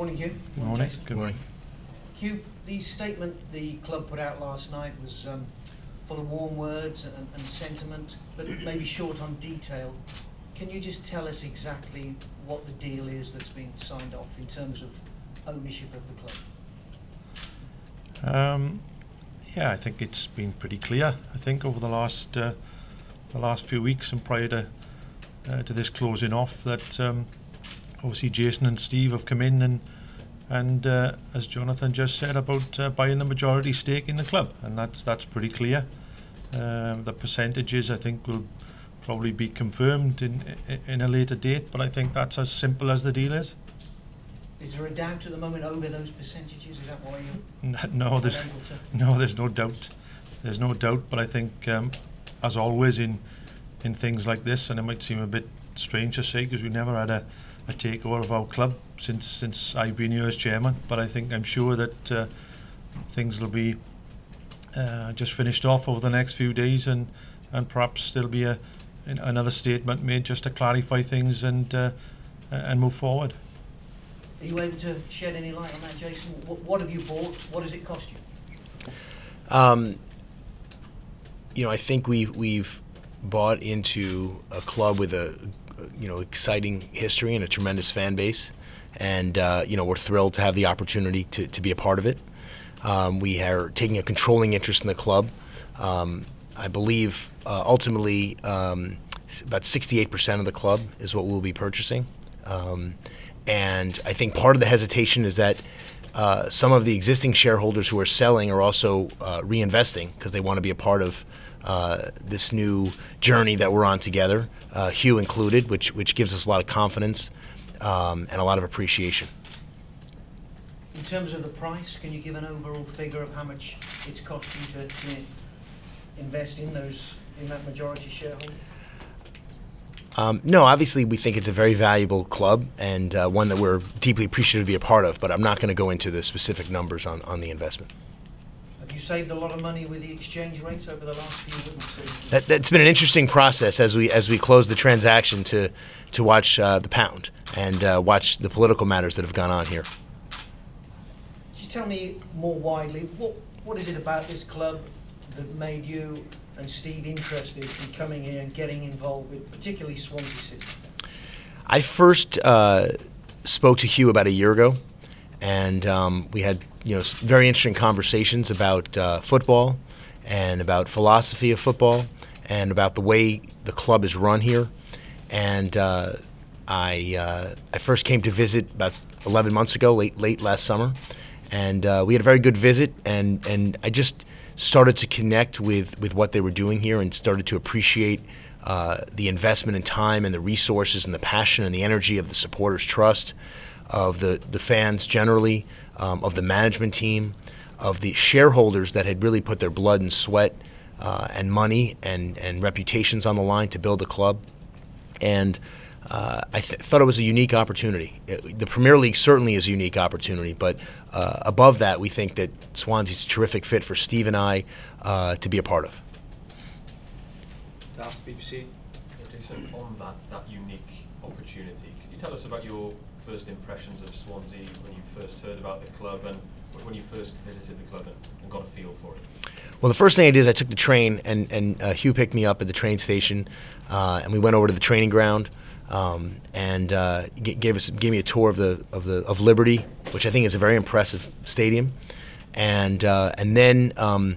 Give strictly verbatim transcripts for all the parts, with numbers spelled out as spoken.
Morning, Hugh. Good morning. Jason. Good morning. Hugh, the statement the club put out last night was um, full of warm words and, and sentiment, but maybe short on detail. Can you just tell us exactly what the deal is that's been signed off in terms of ownership of the club? Um, yeah, I think it's been pretty clear. I think over the last uh, the last few weeks and prior to uh, to this closing off, that. Um, Obviously, Jason and Steve have come in and, and uh, as Jonathan just said, about uh, buying the majority stake in the club, and that's that's pretty clear. Um, the percentages, I think, will probably be confirmed in in a later date, but I think that's as simple as the deal is. Is there a doubt at the moment over those percentages? Is that why you? No, there's no, there's no doubt. There's no doubt, but I think, um, as always in in things like this, and it might seem a bit strange to say because we never had a. a takeover of our club since since I've been here as chairman, but I think I'm sure that uh, things will be uh, just finished off over the next few days, and and perhaps there'll be a an, another statement made just to clarify things and uh, and move forward. Are you able to shed any light on that, Jason? What, what have you bought? What does it cost you? Um, you know, I think we've we've bought into a club with a. you know, exciting history and a tremendous fan base, and uh, you know, we're thrilled to have the opportunity to, to be a part of it. Um, we are taking a controlling interest in the club. Um, I believe uh, ultimately um, about sixty-eight percent of the club is what we'll be purchasing, um, and I think part of the hesitation is that uh, some of the existing shareholders who are selling are also uh, reinvesting because they want to be a part of Uh, this new journey that we're on together, uh, Hugh included, which which gives us a lot of confidence um, and a lot of appreciation. In terms of the price, can you give an overall figure of how much it's costing to, to invest in those in that majority shareholding? Um, no, obviously we think it's a very valuable club and uh, one that we're deeply appreciative to be a part of. But I'm not going to go into the specific numbers on on the investment. You saved a lot of money with the exchange rates over the last few weeks. That, that's been an interesting process as we as we close the transaction to to watch uh, the pound and uh, watch the political matters that have gone on here. Just tell me more widely, what what is it about this club that made you and Steve interested in coming here and getting involved with particularly Swansea City? I first uh, spoke to Hugh about a year ago, and um, we had. You know, very interesting conversations about uh, football and about philosophy of football and about the way the club is run here. And uh, I uh, I first came to visit about eleven months ago, late late last summer, and uh, we had a very good visit. And and I just started to connect with with what they were doing here and started to appreciate uh, the investment in time and the resources and the passion and the energy of the supporters' trust, of the the fans generally. Um, of the management team, of the shareholders that had really put their blood and sweat uh, and money and, and reputations on the line to build the club. And uh, I th thought it was a unique opportunity. It, the Premier League certainly is a unique opportunity, but uh, above that, we think that Swansea's a terrific fit for Steve and I uh, to be a part of. B B C, Jason, on that, that unique opportunity, could you tell us about your first impressions of Swansea when you first heard about the club and when you first visited the club and, and got a feel for it? Well, the first thing I did is I took the train, and, and uh, Hugh picked me up at the train station, uh, and we went over to the training ground, um, and uh, gave us gave me a tour of the of the of Liberty, which I think is a very impressive stadium, and uh, and then um,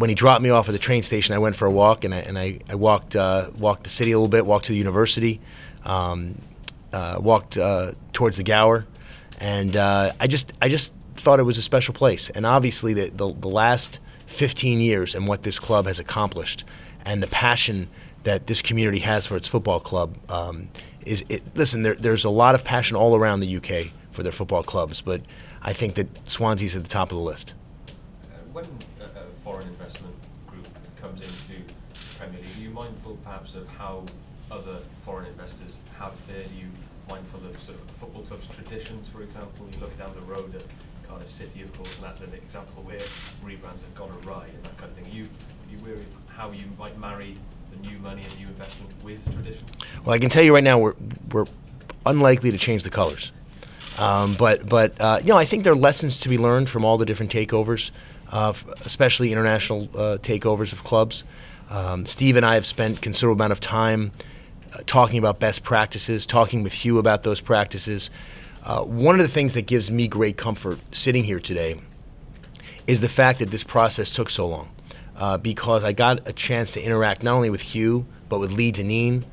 when he dropped me off at the train station, I went for a walk, and I and I, I walked uh, walked the city a little bit, walked to the university. Um, Uh, walked uh, towards the Gower, and uh, I just I just thought it was a special place. And obviously, the, the the last fifteen years and what this club has accomplished, and the passion that this community has for its football club um, is. It, listen, there, there's a lot of passion all around the U K for their football clubs, but I think that Swansea's at the top of the list. Uh, when a, a foreign investment group comes into the Premier League, are you mindful perhaps of how other foreign investors have their view? Mindful of sort of football club's traditions, for example? You look down the road at Cardiff City, of course, and that's an example where rebrands have gone awry and that kind of thing. Are you, are you wary of how you might marry the new money and new investment with tradition? Well, I can tell you right now, we're, we're unlikely to change the colors. Um, but but uh, you know, I think there are lessons to be learned from all the different takeovers, uh, especially international uh, takeovers of clubs. Um, Steve and I have spent a considerable amount of time uh, talking about best practices, talking with Hugh about those practices. Uh, one of the things that gives me great comfort sitting here today is the fact that this process took so long, uh, because I got a chance to interact not only with Hugh, but with Lee Dineen,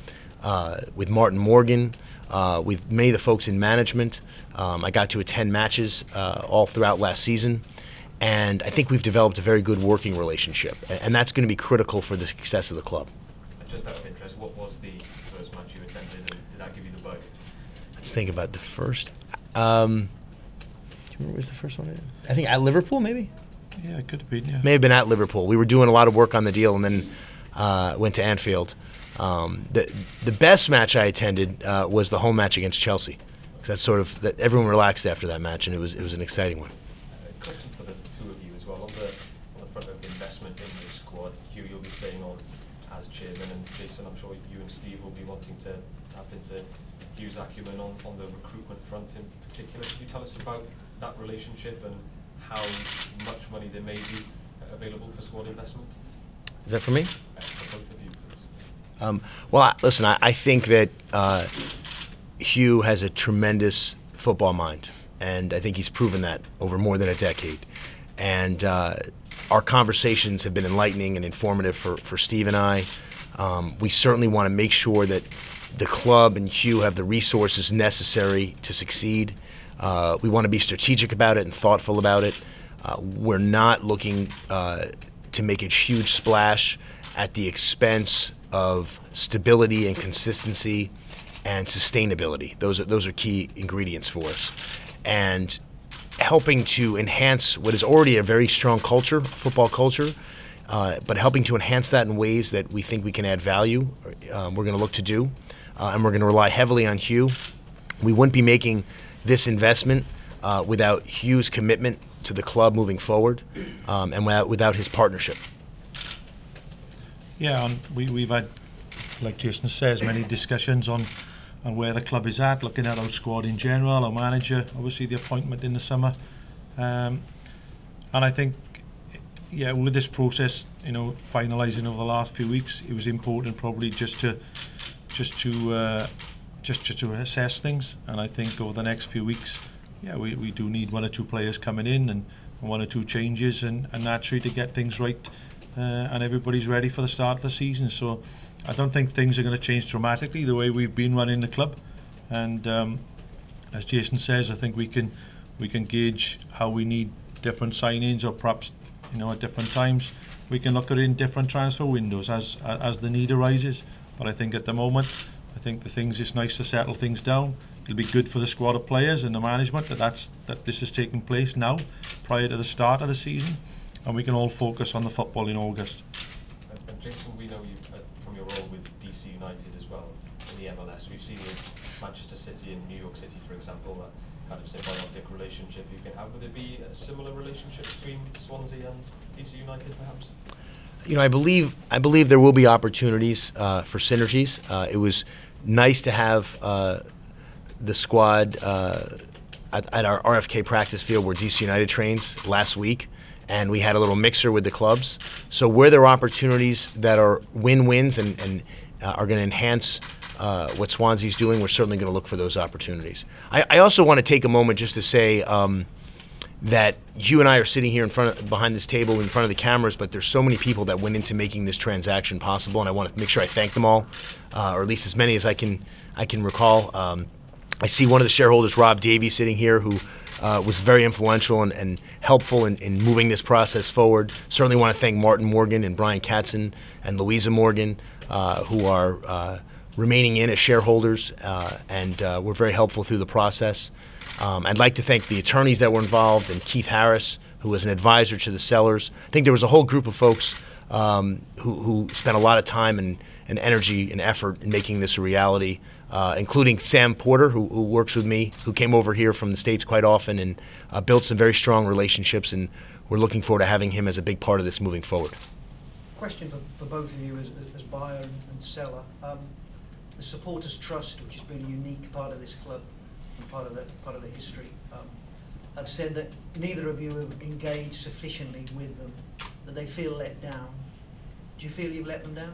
uh, with Martin Morgan, uh, with many of the folks in management. Um, I got to attend matches uh, all throughout last season. And I think we've developed a very good working relationship, and that's going to be critical for the success of the club. Just out of interest, what was the first match you attended, and did that give you the bug? Let's think about the first. Um, do you remember what the first one is? I think at Liverpool, maybe? Yeah, it could have been, yeah. May have been at Liverpool. We were doing a lot of work on the deal and then uh, went to Anfield. Um, the, the best match I attended uh, was the home match against Chelsea. That's sort of, that everyone relaxed after that match, and it was, it was an exciting one. Jason, I'm sure you and Steve will be wanting to tap into Hugh's acumen on, on the recruitment front in particular. Can you tell us about that relationship and how much money there may be available for squad investment? Is that for me? Uh, for both of you, please. Um, well, I, listen, I, I think that uh, Hugh has a tremendous football mind, and I think he's proven that over more than a decade. And uh, our conversations have been enlightening and informative for, for Steve and I. Um, we certainly want to make sure that the club and Hugh have the resources necessary to succeed. Uh, we want to be strategic about it and thoughtful about it. Uh, we're not looking uh, to make a huge splash at the expense of stability and consistency and sustainability. Those are, those are key ingredients for us. And helping to enhance what is already a very strong culture, football culture, Uh, but helping to enhance that in ways that we think we can add value, um, we're going to look to do, uh, and we're going to rely heavily on Hugh. We wouldn't be making this investment uh, without Hugh's commitment to the club moving forward, um, and without, without his partnership. Yeah, and we, we've had, like Jason says, many discussions on, on where the club is at, looking at our squad in general, our manager, obviously the appointment in the summer, um, and I think, yeah, with this process, you know, finalising over the last few weeks, it was important probably just to, just to, uh, just to, to assess things. And I think over the next few weeks, yeah, we, we do need one or two players coming in and, and one or two changes, and, and naturally to get things right, uh, and everybody's ready for the start of the season. So I don't think things are going to change dramatically the way we've been running the club. And um, as Jason says, I think we can, we can gauge how we need different signings, or perhaps, you know, at different times we can look at it in different transfer windows as as the need arises. But I think at the moment, I think the things, it's nice to settle things down. It'll be good for the squad of players and the management that that's that this is taking place now, prior to the start of the season, and we can all focus on the football in August. And, and Jason, we know you uh, from your role with D C United as well in the M L S. We've seen with Manchester City and New York City, for example, that kind of symbiotic relationship you can have. Would there be a similar relationship between Swansea and D C United, perhaps? You know, I believe I believe there will be opportunities uh, for synergies. Uh, it was nice to have uh, the squad uh, at, at our R F K practice field where D C United trains last week, and we had a little mixer with the clubs. So where there are opportunities that are win-wins and, and uh, are going to enhance Uh, what Swansea's doing, we're certainly going to look for those opportunities. I, I also want to take a moment just to say um, that you and I are sitting here in front of, behind this table in front of the cameras, but there's so many people that went into making this transaction possible, and I want to make sure I thank them all, uh, or at least as many as I can I can recall. Um, I see one of the shareholders, Rob Davies, sitting here, who uh, was very influential and, and helpful in, in moving this process forward. Certainly want to thank Martin Morgan and Brian Katzen and Louisa Morgan, uh, who are uh, remaining in as shareholders, uh, and uh, were very helpful through the process. Um, I'd like to thank the attorneys that were involved, and Keith Harris, who was an advisor to the sellers. I think there was a whole group of folks um, who, who spent a lot of time and, and energy and effort in making this a reality, uh, including Sam Porter, who, who works with me, who came over here from the States quite often and uh, built some very strong relationships, and we're looking forward to having him as a big part of this moving forward. Question for, for both of you as, as buyer and seller. Um, The supporters' trust, which has been a unique part of this club, and part of the part of the history, um, have said that neither of you have engaged sufficiently with them, that they feel let down. Do you feel you've let them down?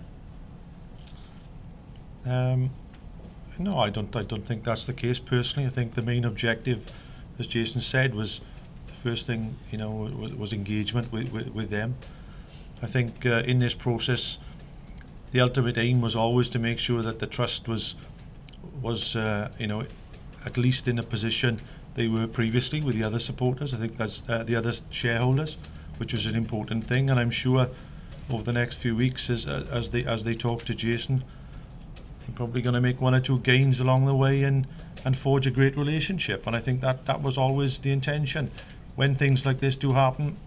Um, no, I don't. I don't think that's the case personally. I think the main objective, as Jason said, was the first thing, you know, was, was engagement with, with, with them. I think uh, in this process, the ultimate aim was always to make sure that the trust was, was uh, you know, at least in a position they were previously with the other supporters. I think that's uh, the other shareholders, which is an important thing. And I'm sure over the next few weeks, as uh, as they as they talk to Jason, they're probably going to make one or two gains along the way and and forge a great relationship. And I think that that was always the intention. When things like this do happen,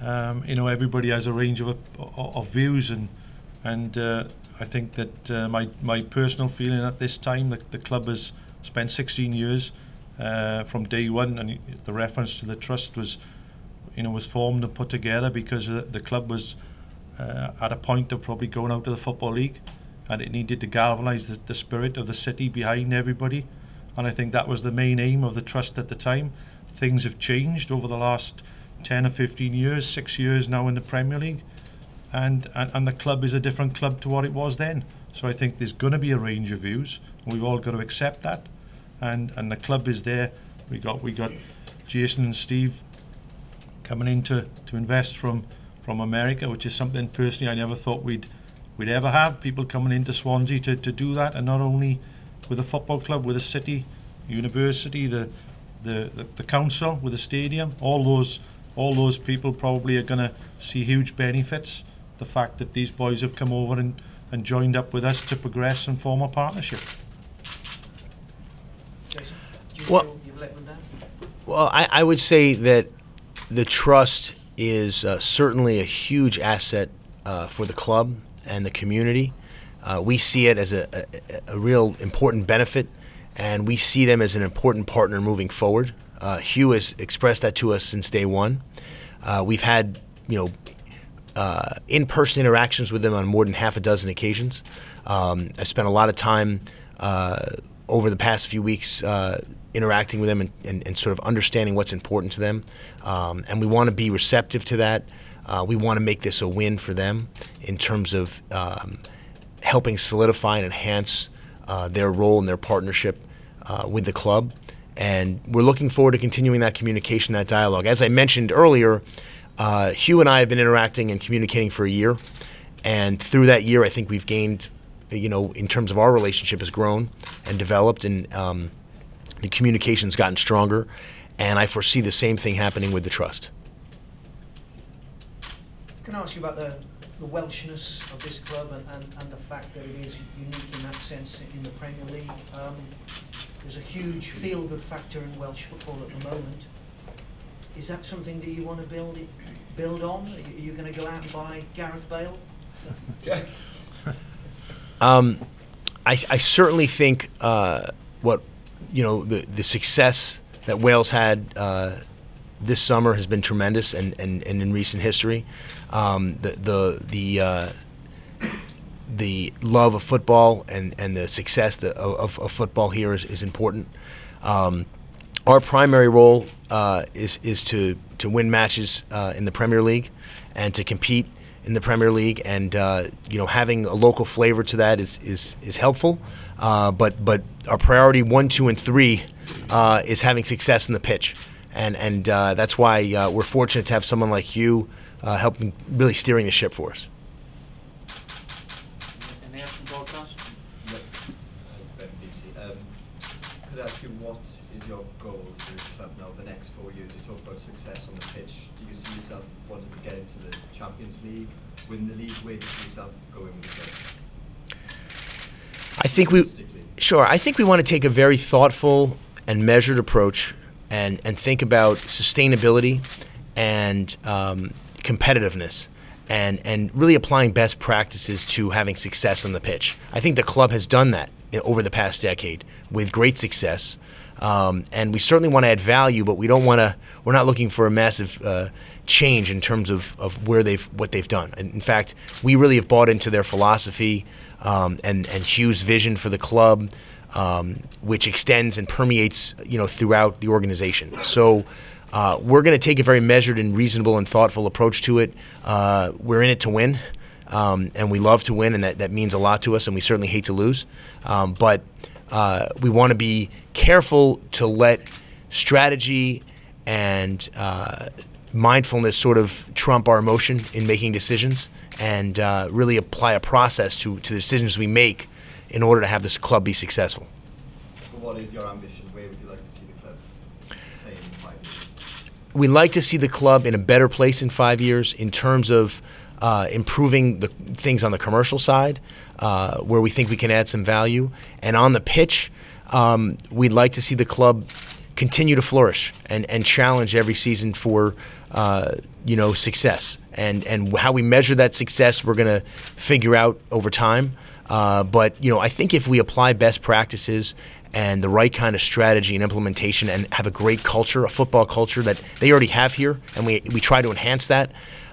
um, you know, everybody has a range of of views and. And uh, I think that uh, my my personal feeling at this time that the club has spent sixteen years uh, from day one, and the reference to the trust was, you know, was formed and put together because the club was uh, at a point of probably going out of the Football League, and it needed to galvanise the, the spirit of the city behind everybody, and I think that was the main aim of the trust at the time. Things have changed over the last ten or fifteen years, six years now in the Premier League. And, and, and the club is a different club to what it was then. So I think there's going to be a range of views, and we've all got to accept that. And and the club is there. We got we got Jason and Steve coming in to, to invest from from America, which is something personally I never thought we'd we'd ever have. People coming into Swansea to, to do that, and not only with a football club, with a city, university, the the the, the council, with a stadium. All those all those people probably are going to see huge benefits. The fact that these boys have come over and, and joined up with us to progress and form a partnership. Well, well I, I would say that the trust is uh, certainly a huge asset uh, for the club and the community. Uh, we see it as a, a, a real important benefit, and we see them as an important partner moving forward. Uh, Hugh has expressed that to us since day one. Uh, we've had, you know, Uh, in-person interactions with them on more than half a dozen occasions. Um, I spent a lot of time uh, over the past few weeks uh, interacting with them and, and, and sort of understanding what's important to them. Um, and we want to be receptive to that. Uh, we want to make this a win for them in terms of um, helping solidify and enhance uh, their role and their partnership uh, with the club. And we're looking forward to continuing that communication, that dialogue. As I mentioned earlier, Uh, Hugh and I have been interacting and communicating for a year, and through that year, I think we've gained, you know, in terms of our relationship has grown and developed, and um, the communication's gotten stronger, and I foresee the same thing happening with the trust. Can I ask you about the, the Welshness of this club and, and, and the fact that it is unique in that sense in the Premier League? Um, there's a huge feel-good factor in Welsh football at the moment. Is that something that you want to build build on? Are you going to go out and buy Gareth Bale? um, I, I certainly think uh, what you know the the success that Wales had uh, this summer has been tremendous, and and, and in recent history, um, the the the uh, the love of football and and the success the, of, of football here is is important. Um, Our primary role uh, is, is to, to win matches uh, in the Premier League and to compete in the Premier League, and uh, you know, having a local flavor to that is, is, is helpful, uh, but, but our priority one, two, and three uh, is having success in the pitch, and, and uh, that's why uh, we're fortunate to have someone like you uh, helping really steering the ship for us. Any action broadcast? Yep. Um, could I ask you what is your goal for this club now, the next four years? You talk about success on the pitch. Do you see yourself wanting to get into the Champions League, win the league? Where do you see yourself going with it? I think we, sure. I think we want to take a very thoughtful and measured approach, and and think about sustainability and um, competitiveness, and and really applying best practices to having success on the pitch. I think the club has done that over the past decade with great success. Um, and we certainly want to add value, but we don't want to. We're not looking for a massive uh, change in terms of, of where they've what they've done. And in fact, we really have bought into their philosophy um, and and Hugh's vision for the club, um, which extends and permeates, you know, throughout the organization. So uh, we're going to take a very measured and reasonable and thoughtful approach to it. Uh, we're in it to win, um, and we love to win, and that, that means a lot to us, and we certainly hate to lose. Um, but uh, we want to be careful to let strategy and uh, mindfulness sort of trump our emotion in making decisions, and uh, really apply a process to, to the decisions we make in order to have this club be successful. So what is your ambition? Where would you like to see the club play in five years? We'd like to see the club in a better place in five years in terms of uh, improving the things on the commercial side, uh, where we think we can add some value. And on the pitch, um, we'd like to see the club continue to flourish and, and challenge every season for uh, you know, success. And, and how we measure that success, we're going to figure out over time. Uh, but you know, I think if we apply best practices and the right kind of strategy and implementation, and have a great culture, a football culture that they already have here, and we, we try to enhance that,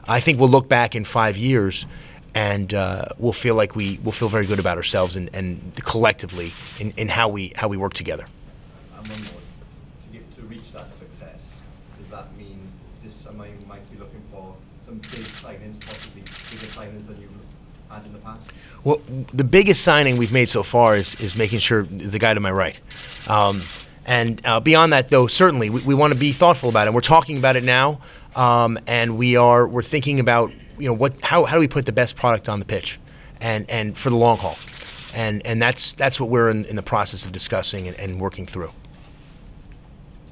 I think we'll look back in five years and uh, we'll feel like we we'll feel very good about ourselves and, and collectively in, in how we how we work together. I'm wondering, to get to reach that success, does that mean this summer you might be looking for some big signings, possibly bigger signings than you had in the past? Well, the biggest signing we've made so far is, is making sure the guy to my right. Um, and uh, beyond that, though, certainly we, we want to be thoughtful about it. We're talking about it now, um, and we are we're thinking about, you know, what how how do we put the best product on the pitch, and and for the long haul, and and that's that's what we're in, in the process of discussing and, and working through.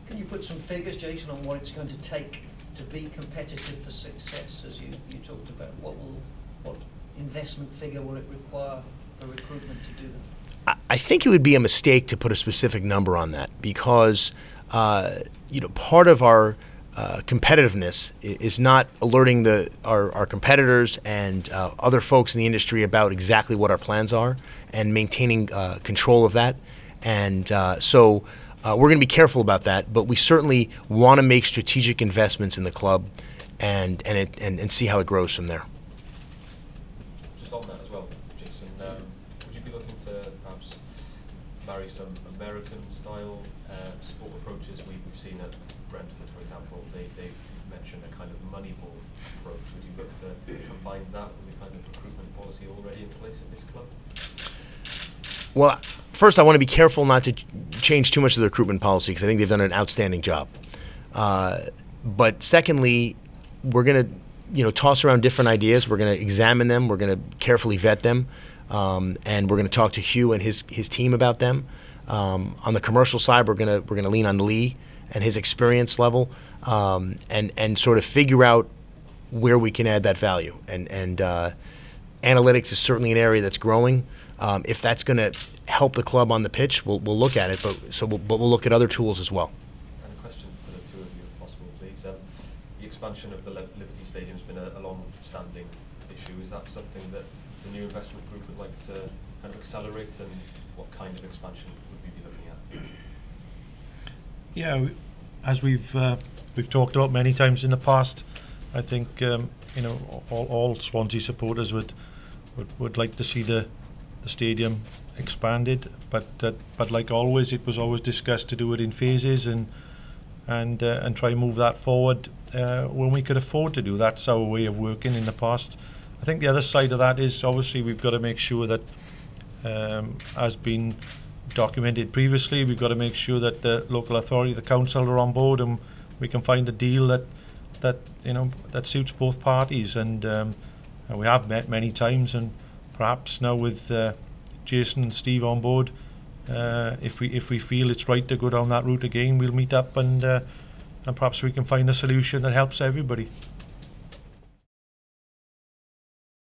Can you put some figures, Jason, on what it's going to take to be competitive for success, as you you talked about? What will what investment figure will it require for recruitment to do that? I think it would be a mistake to put a specific number on that, because uh, you know, part of our uh, competitiveness is not alerting the our, our competitors and uh, other folks in the industry about exactly what our plans are, and maintaining uh, control of that. And uh, so uh, we're going to be careful about that, but we certainly want to make strategic investments in the club, and and, it, and and see how it grows from there. On that as well, Jason, um, would you be looking to perhaps marry some American-style uh, sport approaches? We, we've seen at Brentford, for example, they, they've mentioned a kind of Moneyball approach. Would you look to combine that with the kind of recruitment policy already in place at this club? Well, first I want to be careful not to ch change too much of the recruitment policy, because I think they've done an outstanding job. Uh, but secondly, we're going to you know, toss around different ideas. We're going to examine them. We're going to carefully vet them, um, and we're going to talk to Hugh and his his team about them. Um, on the commercial side, we're going to we're going to lean on Lee and his experience level, um, and and sort of figure out where we can add that value. And and uh, analytics is certainly an area that's growing. Um, if that's going to help the club on the pitch, we'll we'll look at it. But so we'll, but we'll look at other tools as well. And a question for the two of you, if possible, please. Um, the expansion of the Liberty Stadium has been a, a long-standing issue. Is that something that the new investment group would like to kind of accelerate, and what kind of expansion would we be looking at? Yeah, as we've uh, we've talked about many times in the past, I think um, you know, all, all Swansea supporters would, would would like to see the the stadium expanded, but uh, but like always, it was always discussed to do it in phases, and and uh, and try and move that forward uh, when we could afford to do. That's our way of working in the past. I think the other side of that is, obviously, we've got to make sure that, um, as been documented previously, we've got to make sure that the local authority, the council, are on board, and we can find a deal that that you know that suits both parties. And, um, and we have met many times, and perhaps now with uh, Jason and Steve on board, Uh, if we if we feel it's right to go down that route again, we'll meet up, and uh, and perhaps we can find a solution that helps everybody.